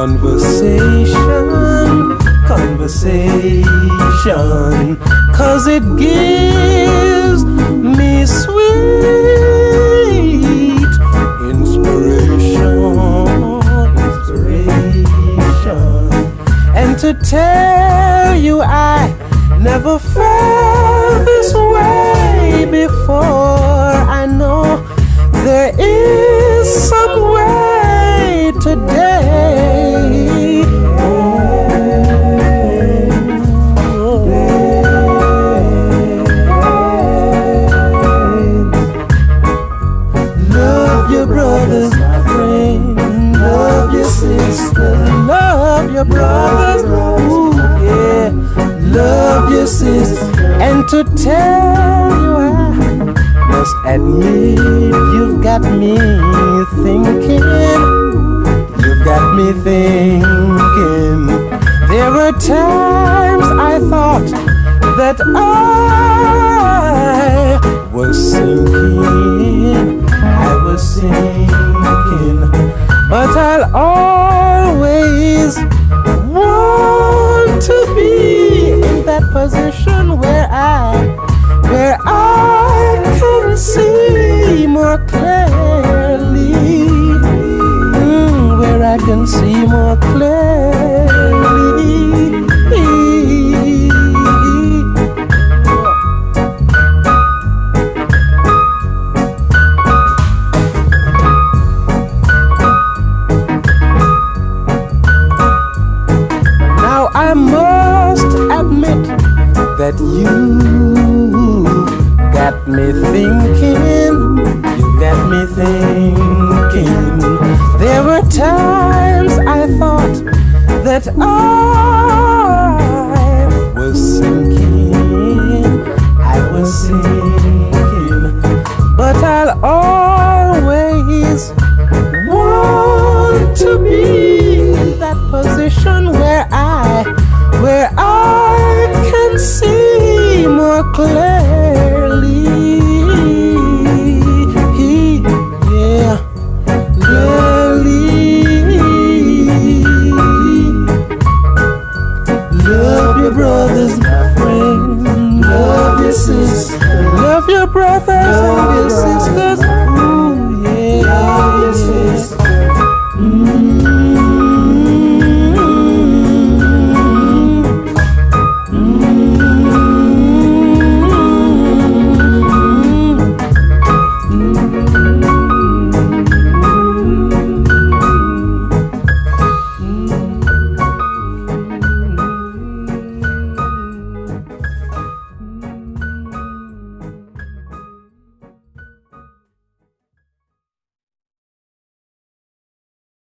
conversation, 'cause it gives me sweet inspiration. And to tell you I never felt this way before, I know there is some way today. Love your brothers, my friend. Love your sister. Love your brothers. Ooh, yeah. Love your sister. And to tell you I must admit, you've got me thinking. You've got me thinking. There were times I thought that I was sinking. But I'll always want to be in that position where I can see more clearly, where I can see more clearly. I must admit that you've got me thinking, you've got me thinking. There were times I thought that